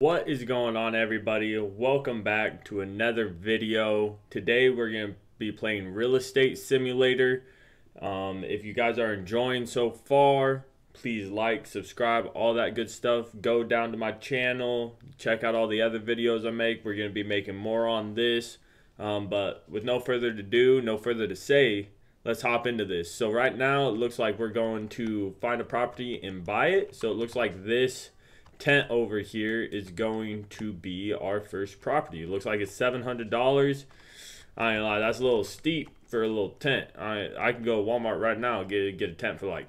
What is going on, everybody? Welcome back to another video. Today we're going to be playing Real Estate Simulator. If you guys are enjoying so far, please like, subscribe, all that good stuff. Go down to my channel, check out all the other videos I make. We're going to be making more on this, but with no further ado, no further to say, let's hop into this. So right now it looks like we're going to find a property and buy it. So it looks like this tent over here is going to be our first property. It looks like it's $700. I ain't lie, that's a little steep for a little tent. I can go to Walmart right now and get a tent for like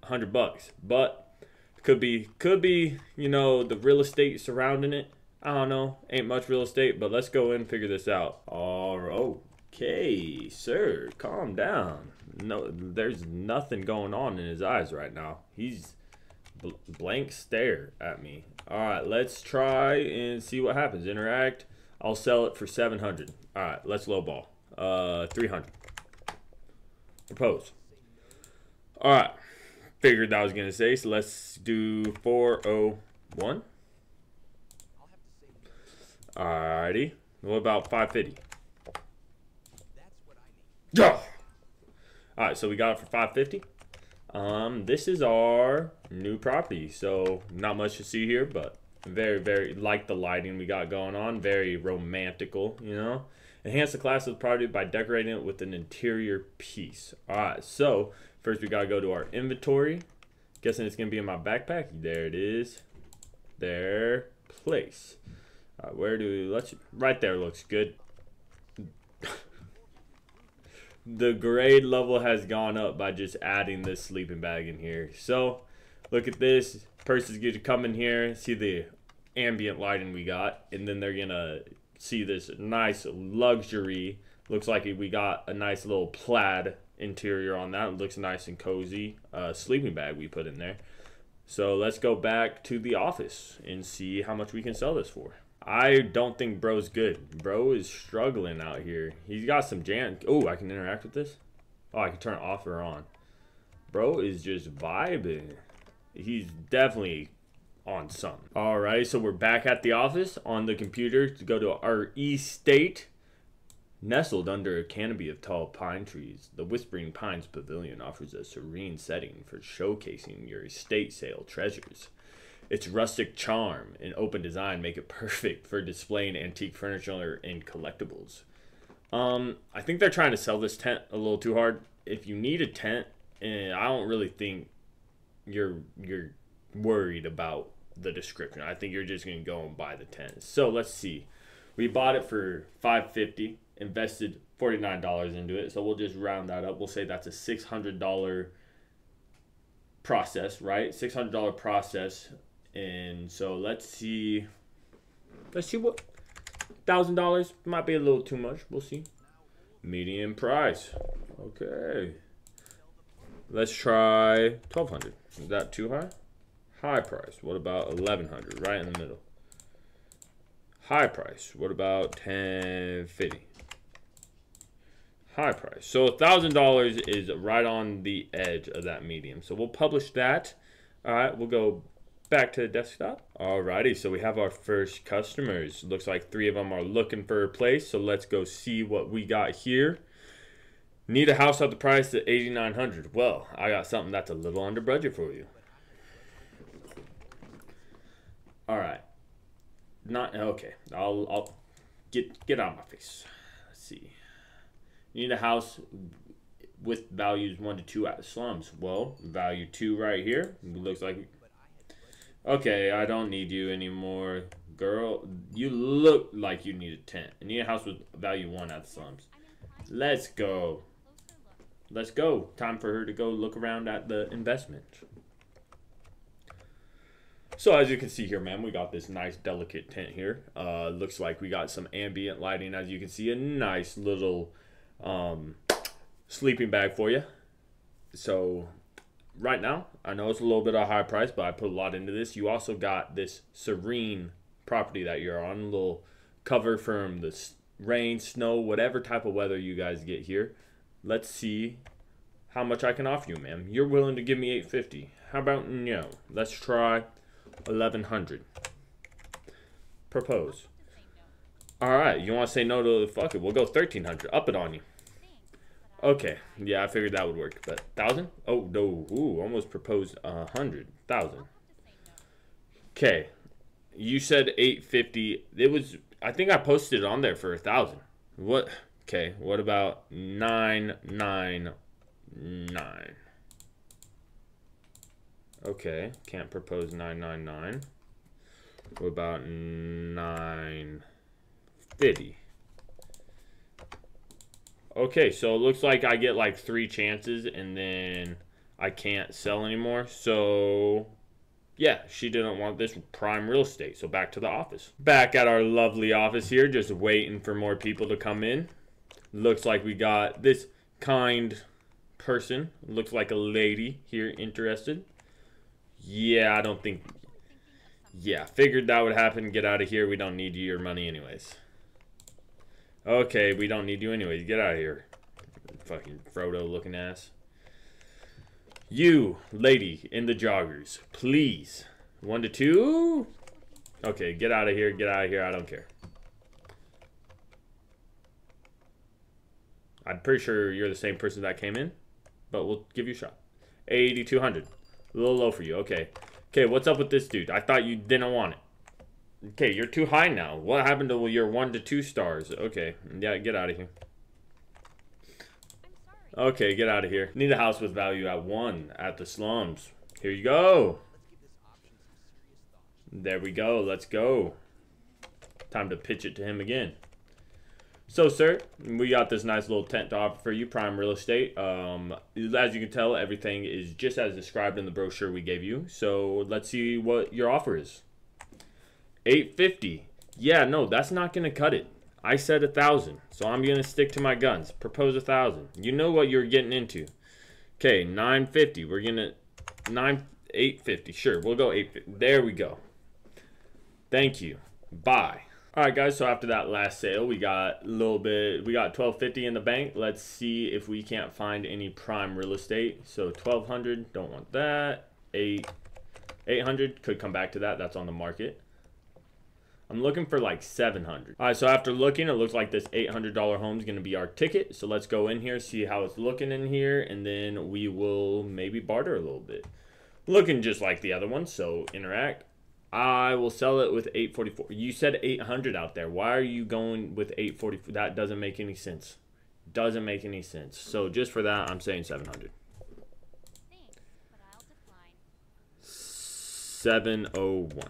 100 bucks, but could be, you know, the real estate surrounding it. I don't know, ain't much real estate, but let's go in and figure this out. Okay, sir, calm down. No, there's nothing going on in his eyes right now. He's blank stare at me. All right, let's try and see what happens. Interact. I'll sell it for 700. All right, let's lowball. 300. Propose. All right, figured that was gonna say. So let's do 401. All righty. What about 550? Yeah. All right, so we got it for 550. This is our new property, so not much to see here, but very, very like the lighting we got going on. Very romantical, you know. Enhance the class of the property by decorating it with an interior piece. All right, so first we gotta go to our inventory. Guessing it's gonna be in my backpack. There it is. There. Place. All right, where do we, let's, right there looks good. The grade level has gone up by just adding this sleeping bag in here. So look at this. Person's gonna come in here, see the ambient lighting we got, and then they're gonna see this nice luxury. Looks like we got a nice little plaid interior on that. It looks nice and cozy. Sleeping bag we put in there. So let's go back to the office and see how much we can sell this for. I don't think bro's good. Bro is struggling out here. He's got some jam. Oh, I can interact with this. Oh, I can turn off or on. Bro is just vibing. He's definitely on something. All right, so we're back at the office on the computer to go to our estate. Nestled under a canopy of tall pine trees, the Whispering Pines Pavilion offers a serene setting for showcasing your estate sale treasures. Its rustic charm and open design make it perfect for displaying antique furniture and collectibles. I think they're trying to sell this tent a little too hard. If you need a tent, and I don't really think you're worried about the description. I think you're just gonna go and buy the tent. So let's see. We bought it for $550, invested $49 into it. So we'll just round that up. We'll say that's a $600 process, right? $600 process. And so let's see what, $1,000 might be a little too much. We'll see. Median price. Okay. Let's try 1,200. Is that too high? High price. What about 1,100? Right in the middle. High price. What about 1,050? High price. So $1,000 is right on the edge of that medium. So we'll publish that. All right. We'll go back to the desktop. Alrighty, so we have our first customers. Looks like 3 of them are looking for a place, so let's go see what we got here. Need a house at the price of $8,900. Well, I got something that's a little under budget for you. All right, not okay. I'll get out of my face. Let's see. You need a house with values 1 to 2 at the slums. Well, value 2 right here. Looks like. Okay, I don't need you anymore. Girl, you look like you need a tent. I need a house with value 1 at the slums. Let's go. Let's go. Time for her to go look around at the investment. So as you can see here, man, we got this nice delicate tent here. Looks like we got some ambient lighting. As you can see, a nice little sleeping bag for you. So right now, I know it's a little bit of a high price, but I put a lot into this. You also got this serene property that you're on, a little cover from the rain, snow, whatever type of weather you guys get here. Let's see how much I can offer you, ma'am. You're willing to give me $850. How about no? Let's try $1,100. Propose. All right, you want to say no to the fuck it? We'll go 1,300. Up it on you. Okay, yeah, I figured that would work, but 1,000? Oh no, ooh, almost proposed 100,000. Okay, you said 850. It was, I think I posted it on there for 1,000. What? Okay, what about 999? Okay, can't propose 999. What about 950? Okay, so it looks like I get like 3 chances and then I can't sell anymore. So yeah, she didn't want this prime real estate. So back to the office. Back at our lovely office here, just waiting for more people to come in. Looks like we got this kind person. Looks like a lady here interested. Yeah, I don't think... Yeah, figured that would happen. Get out of here. We don't need your money anyways. Okay, we don't need you anyways. Get out of here. Fucking Frodo looking ass. You, lady in the joggers, please. 1 to 2. Okay, get out of here. Get out of here. I don't care. I'm pretty sure you're the same person that came in, but we'll give you a shot. 8,200. A little low for you. Okay. Okay, what's up with this dude? I thought you didn't want it. Okay, you're too high now. What happened to your 1 to 2 stars? Okay, yeah, get out of here. Okay, get out of here. Need a house with value at 1 at the slums. Here you go. There we go. Let's go. Time to pitch it to him again. So, sir, we got this nice little tent to offer for you, prime real estate. As you can tell, everything is just as described in the brochure we gave you. So let's see what your offer is. 850. Yeah, no, that's not going to cut it. I said 1,000, so I'm going to stick to my guns. Propose 1,000. You know what you're getting into. Okay, 950. We're going to... 850. Sure, we'll go 850. There we go. Thank you. Bye. All right, guys, so after that last sale, we got a little bit... We got 1,250 in the bank. Let's see if we can't find any prime real estate. So 1,200. Don't want that. 800. Could come back to that. That's on the market. I'm looking for like 700. All right, so after looking, it looks like this $800 home is going to be our ticket. So let's go in here, see how it's looking in here, and then we will maybe barter a little bit. Looking just like the other one, so interact. I will sell it with 844. You said 800 out there. Why are you going with 844? That doesn't make any sense. Doesn't make any sense. So just for that, I'm saying 700. Thanks, but I'll decline. 701.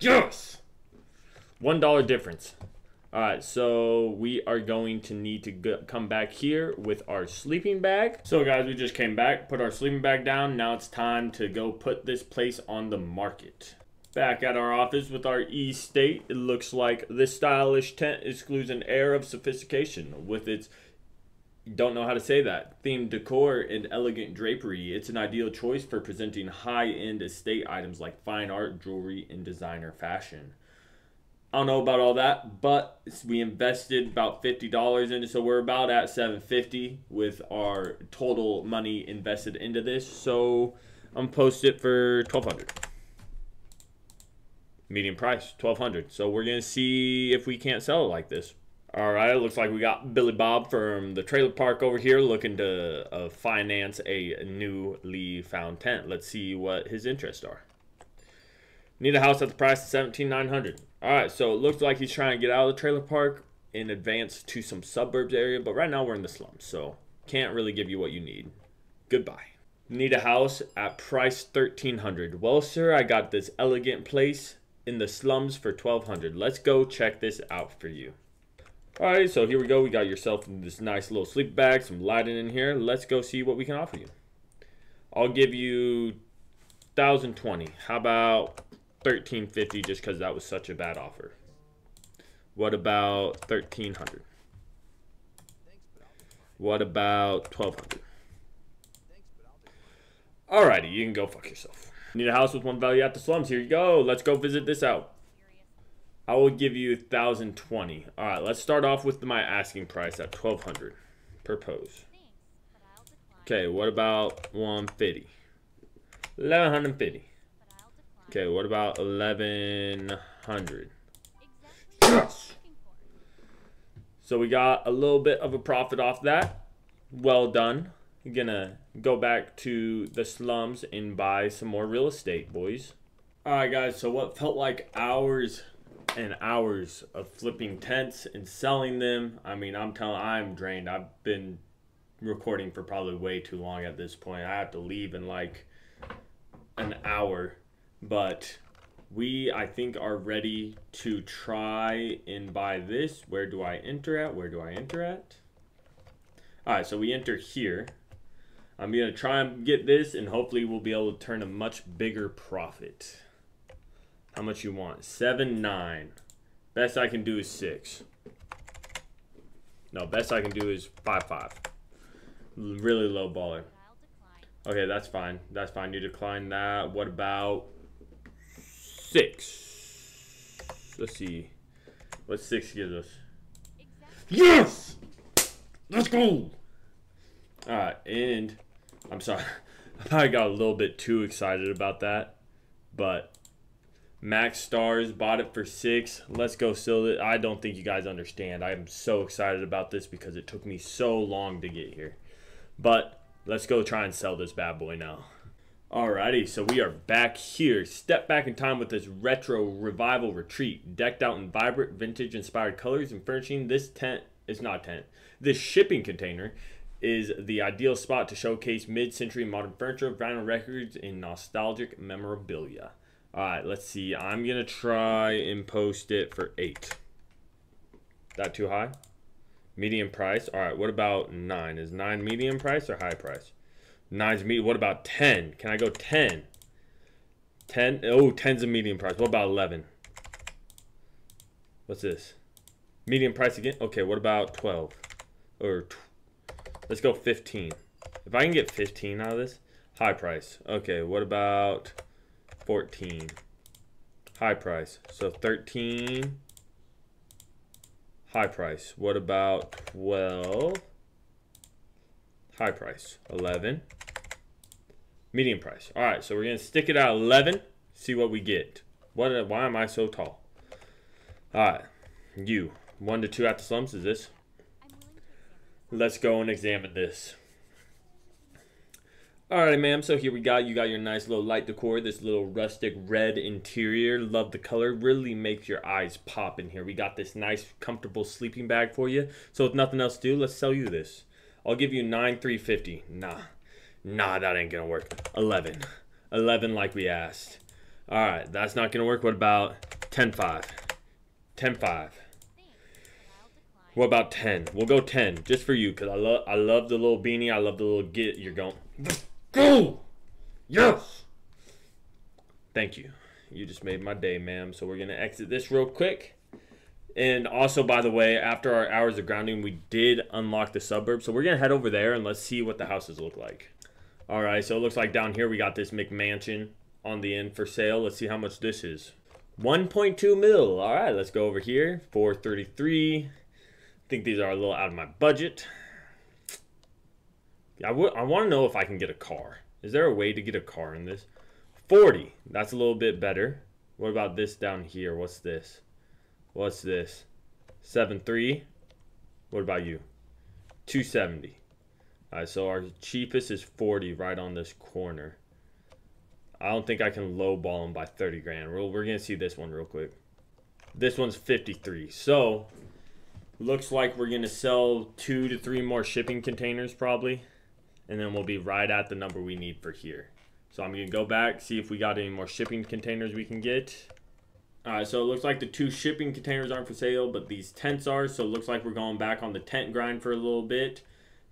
Yes! $1 difference. All right, so we are going to need to come back here with our sleeping bag. So guys, we just came back, put our sleeping bag down. Now it's time to go put this place on the market. Back at our office with our estate, it looks like this stylish tent excludes an air of sophistication with its, don't know how to say that, themed decor and elegant drapery. It's an ideal choice for presenting high-end estate items like fine art, jewelry, and designer fashion. I don't know about all that, but we invested about $50 in it, so we're about at $750 with our total money invested into this. So I'm post it for $1,200. Median price, $1,200. So we're gonna see if we can't sell it like this. All right, it looks like we got Billy Bob from the trailer park over here looking to finance a newly found tent. Let's see what his interests are. Need a house at the price of $17,900. All right, so it looks like he's trying to get out of the trailer park and advance to some suburbs area, but right now we're in the slums, so can't really give you what you need. Goodbye. Need a house at price $1,300. Well, sir, I got this elegant place in the slums for $1,200. Let's go check this out for you. All right, so here we go. We got yourself this nice little sleep bag, some lighting in here. Let's go see what we can offer you. I'll give you $1,020. How about $1,350 just because that was such a bad offer? What about $1,300? What about $1,200? All righty, you can go fuck yourself. Need a house with one value at the slums. Here you go. Let's go visit this out. I will give you $1,020. All right, let's start off with my asking price at $1,200. Propose. Okay, what about $150? $1,150. Okay, what about 1100? Yes! So we got a little bit of a profit off that. Well done. We're gonna go back to the slums and buy some more real estate, boys. All right, guys, so what felt like hours and hours of flipping tents and selling them. I mean, I'm drained. I've been recording for probably way too long at this point. I have to leave in like an hour, but we, I think, are ready to try and buy this. Where do I enter at? Where do I enter at? All right, so we enter here. I'm gonna try and get this, and hopefully we'll be able to turn a much bigger profit. How much you want? 7, 9. Best I can do is 6. No, best I can do is 5, 5. Really low baller. Okay, that's fine. That's fine. You decline that. What about 6? Let's see what 6 gives us. Exactly. Yes! Let's go! Alright, and I'm sorry. I probably got a little bit too excited about that. But Max Stars bought it for 6. Let's go sell it. I don't think you guys understand. I am so excited about this because it took me so long to get here. But let's go try and sell this bad boy now. Alrighty, so we are back here. Step back in time with this retro revival retreat. Decked out in vibrant vintage inspired colors and furnishing, this tent is not a tent. This shipping container is the ideal spot to showcase mid-century modern furniture, vinyl records, and nostalgic memorabilia. Alright, let's see. I'm gonna try and post it for 8. That too high? Medium price. Alright, what about 9? Is 9 medium price or high price? 9's medium. What about 10? Can I go 10? 10? Oh, 10's a medium price. What about 11? What's this? Medium price again? Okay, what about 12? Or let's go 15. If I can get 15 out of this, high price. Okay, what about 14? High price. So 13. High price. What about 12? High price. 11. Medium price. All right, so we're going to stick it at 11. See what we get. Why am I so tall? All right. You. 1 to 2 at the slums is this. Let's go and examine this. All right, ma'am. So here we got, you got your nice little light decor, this little rustic red interior. Love the color. Really makes your eyes pop in here. We got this nice, comfortable sleeping bag for you. So with nothing else to do, let's sell you this. I'll give you 9,350. Nah, that ain't gonna work. 11 like we asked. All right, that's not gonna work. What about 10,500? 10,500. What about 10? We'll go 10 just for you, because I love the little beanie. I love the little get. You're going. Go! Yes! Thank you. You just made my day, ma'am. So we're going to exit this real quick. And also, by the way, after our hours of grounding, we did unlock the suburbs. So we're going to head over there and let's see what the houses look like. All right, so it looks like down here we got this McMansion on the end for sale. Let's see how much this is. 1.2 mil. All right, let's go over here. 433. I think these are a little out of my budget. I want to know if I can get a car. Is there a way to get a car in this? 40. That's a little bit better. What about this down here? What's this? What's this? 7.3. What about you? 270. All right, so our cheapest is 40 right on this corner. I don't think I can lowball them by 30 grand. We're going to see this one real quick. This one's 53. So looks like we're going to sell 2 to 3 more shipping containers probably. And then we'll be right at the number we need for here. So I'm going to go back, see if we got any more shipping containers we can get. All right, so it looks like the 2 shipping containers aren't for sale, but these tents are. So it looks like we're going back on the tent grind for a little bit.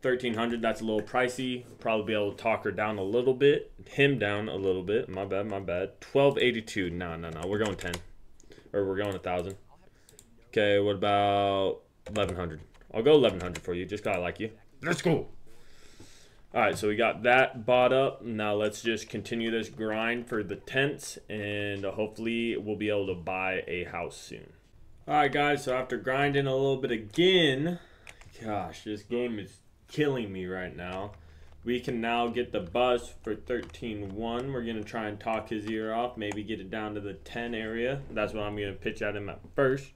1,300, that's a little pricey. Probably be able to talk her down a little bit. Him down a little bit. My bad. 1,282. No. We're going 10. Or we're going 1,000. Okay, what about 1,100? I'll go 1,100 for you. Just because I like you. Let's go. All right, so we got that bought up. Now let's just continue this grind for the tents, and hopefully we'll be able to buy a house soon. All right, guys, so after grinding a little bit again, gosh, this game is killing me right now. We can now get the buzz for 13-1. We're gonna try and talk his ear off, maybe get it down to the 10 area. That's what I'm gonna pitch at him at first.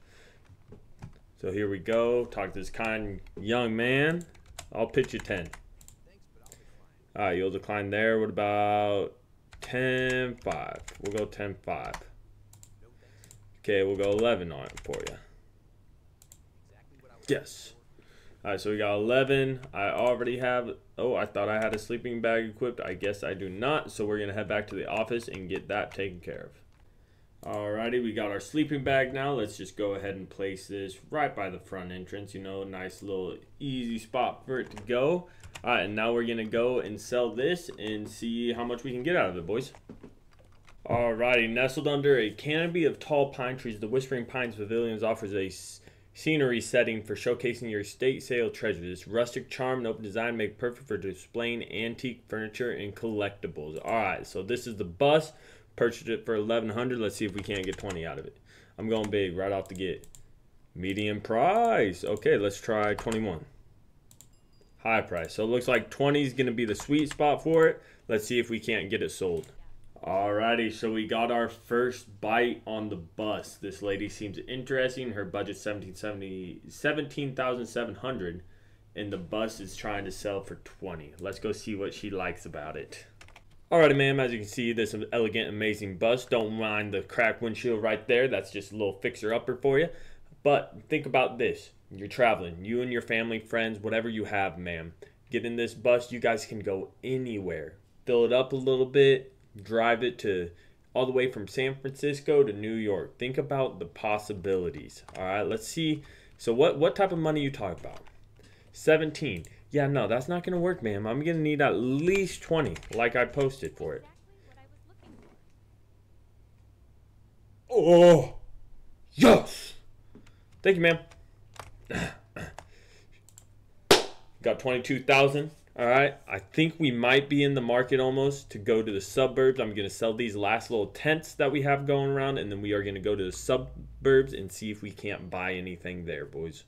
So here we go, talk to this kind young man. I'll pitch you 10. All right, you'll decline there. What about 10-5? We'll go 10-5. Okay, we'll go 11 on it for you. Yes. All right, so we got 11. I already have, oh, I thought I had a sleeping bag equipped. I guess I do not. So we're gonna head back to the office and get that taken care of. Alrighty, we got our sleeping bag now. Let's just go ahead and place this right by the front entrance. You know, nice little easy spot for it to go. All right, and now we're gonna go and sell this and see how much we can get out of it, boys. Alrighty, nestled under a canopy of tall pine trees, the Whispering Pines Pavilions offers a scenery setting for showcasing your estate sale treasure. This rustic charm and open design make perfect for displaying antique furniture and collectibles. All right, so this is the bus. Purchased it for $1,100. Let's see if we can't get 20 out of it. I'm going big right off the get. Medium price. Okay, let's try 21. High price. So it looks like 20 is going to be the sweet spot for it. Let's see if we can't get it sold. Alrighty, so we got our first bite on the bus. This lady seems interesting. Her budget's $17,700, and the bus is trying to sell for 20. Let's go see what she likes about it. Alrighty, ma'am, as you can see, this elegant, amazing bus. Don't mind the cracked windshield right there. That's just a little fixer-upper for you. But think about this. You're traveling. You and your family, friends, whatever you have, ma'am. Get in this bus. You guys can go anywhere. Fill it up a little bit. Drive it to all the way from San Francisco to New York. Think about the possibilities. All right, let's see. So what type of money you talk about? 17. Yeah, no, that's not gonna work, ma'am. I'm gonna need at least 20, like I posted for it. Oh, yes. Thank you, ma'am. Got 22,000. All right, I think we might be in the market almost to go to the suburbs. I'm gonna sell these last little tents that we have going around, and then we are gonna go to the suburbs and see if we can't buy anything there, boys.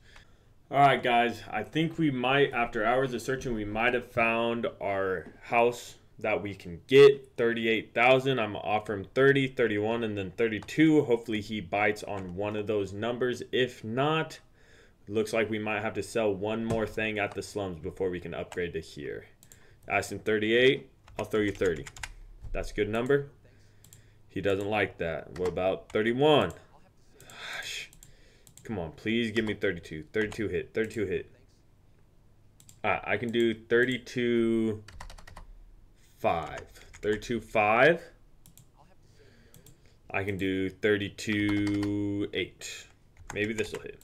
All right, guys, I think we might, after hours of searching, we might have found our house that we can get. 38,000. I'm offering 30, 31, and then 32. Hopefully he bites on one of those numbers. If not, looks like we might have to sell one more thing at the slums before we can upgrade to here. Ask him 38, I'll throw you 30. That's a good number. He doesn't like that. What about 31? Gosh. Come on, please give me 32. 32 hit, 32 hit. I can do 32, 5. 32, 5. I can do 32, 8. Maybe this will hit.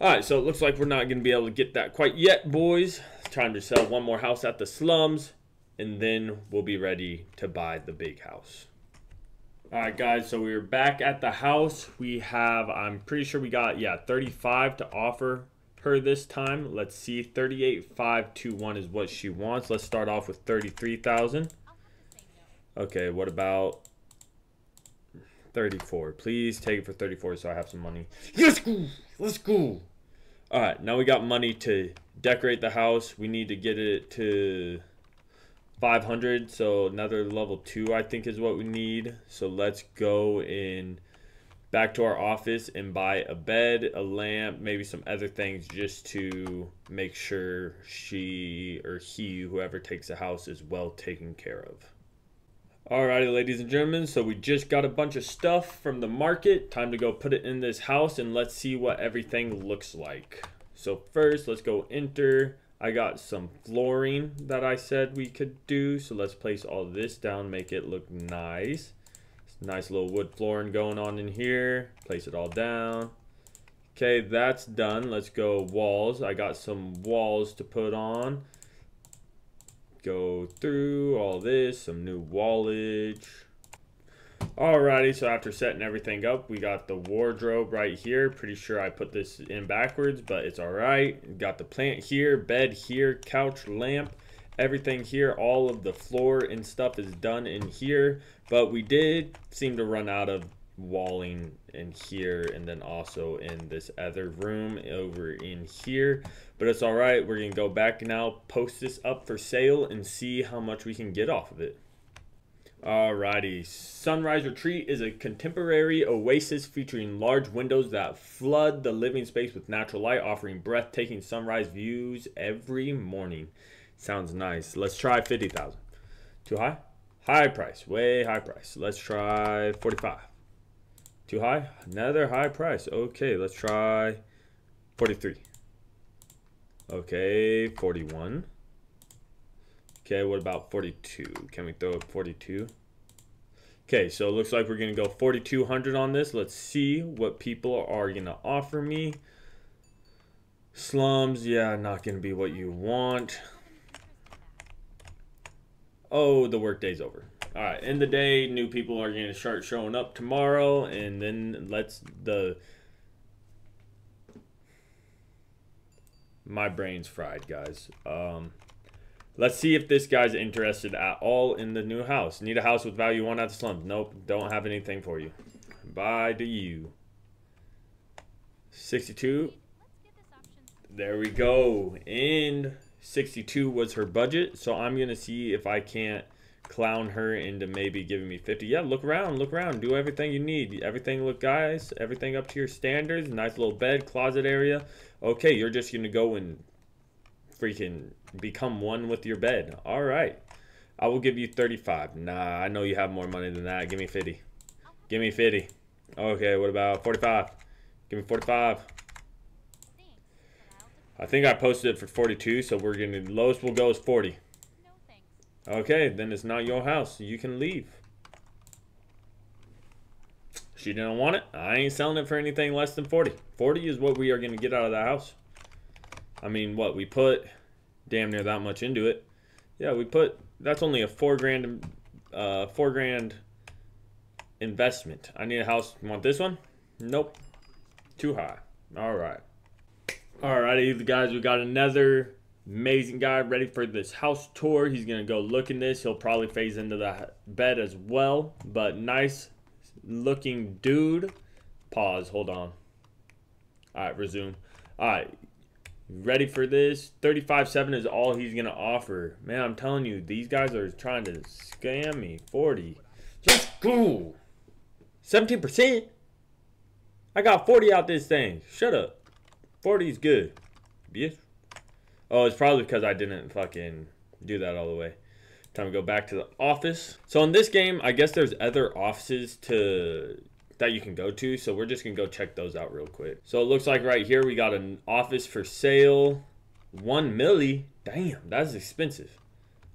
All right, so it looks like we're not going to be able to get that quite yet, boys. Time to sell one more house at the slums, and then we'll be ready to buy the big house. All right, guys, so we're back at the house. We have, I'm pretty sure we got, yeah, 35 to offer her this time. Let's see, 38,521 is what she wants. Let's start off with 33,000. Okay, what about 34? Please take it for 34 so I have some money. Yes, let's go. All right, now we got money to decorate the house. We need to get it to 500, so another level 2 I think is what we need. So let's go in back to our office and buy a bed, a lamp, maybe some other things just to make sure she or he, whoever takes the house, is well taken care of. Alrighty, ladies and gentlemen, so we just got a bunch of stuff from the market. Time to go put it in this house and let's see what everything looks like. So first, let's go enter. I got some flooring that I said we could do. So let's place all this down, make it look nice. It's nice little wood flooring going on in here. Place it all down. Okay, that's done. Let's go walls. I got some walls to put on. Go through all this, some new wallage. Alrighty, so after setting everything up, we got the wardrobe right here. Pretty sure I put this in backwards, but it's alright. Got the plant here, bed here, couch, lamp, everything here. All of the floor and stuff is done in here, but we did seem to run out of walling in here, and then also in this other room over in here. But it's all right, we're gonna go back now, post this up for sale, and see how much we can get off of it. Alrighty, Sunrise Retreat is a contemporary oasis featuring large windows that flood the living space with natural light, offering breathtaking sunrise views every morning. Sounds nice. Let's try 50,000. Too high? High price, way high price. Let's try 45. Too high? Another high price. Okay, let's try 43. Okay, 41. Okay, what about 42? Can we throw up 42? Okay, so it looks like we're gonna go 4,200 on this. Let's see what people are gonna offer me. Slums, yeah, not gonna be what you want. Oh, the work day's over. All right, end of the day, new people are gonna start showing up tomorrow, and then my brain's fried, guys. Let's see if this guy's interested at all in the new house. Need a house with value, one at the slums. Nope, don't have anything for you. Bye to you. 62. There we go. And 62 was her budget, so I'm gonna see if I can't clown her into maybe giving me 50. Yeah, look around, do everything you need, everything, look guys, everything up to your standards. Nice little bed, closet area. Okay, you're just gonna go and freaking become one with your bed. All right, I will give you 35. Nah, I know you have more money than that. Give me 50. Give me 50. Okay, what about 45? Give me 45. I think I posted it for 42, so we're gonna, lowest we'll go is 40. Okay, then it's not your house. You can leave. She didn't want it. I ain't selling it for anything less than 40. 40 is what we are going to get out of that house. I mean, what? We put damn near that much into it. Yeah, we put... That's only a $4,000 investment. I need a house. You want this one? Nope. Too high. All right. All righty, guys. We got another... amazing guy ready for this house tour. He's gonna go look in this. He'll probably phase into the bed as well, but nice looking dude. Pause, hold on. All right, resume. All right, ready for this. 35.7 is all he's gonna offer. Man, I'm telling you, these guys are trying to scam me. 40, just go. 17%. I got 40 out this thing. Shut up. 40 is good. Yes. Oh, it's probably because I didn't fucking do that all the way. Time to go back to the office. So in this game, I guess there's other offices that you can go to. So we're just going to go check those out real quick. So it looks like right here we got an office for sale. 1 milli. Damn, that's expensive.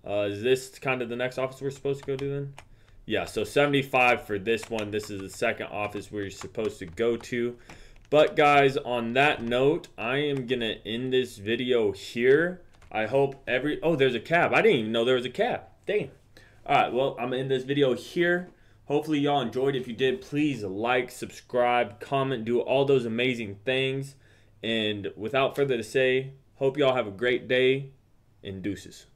Is this kind of the next office we're supposed to go to then? Yeah, so 75 for this one. This is the second office we're supposed to go to. But guys, on that note, I am gonna end this video here. I hope oh, there's a cab. I didn't even know there was a cab. Damn. All right, well, I'm gonna end this video here. Hopefully y'all enjoyed. If you did, please like, subscribe, comment, do all those amazing things. And without further to say, hope y'all have a great day, and deuces.